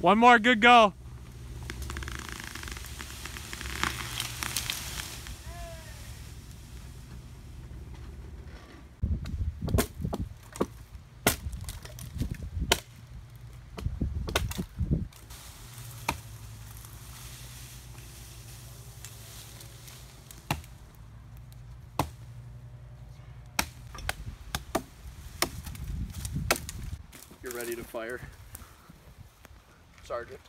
One more good go. You're ready to fire, Sergeant.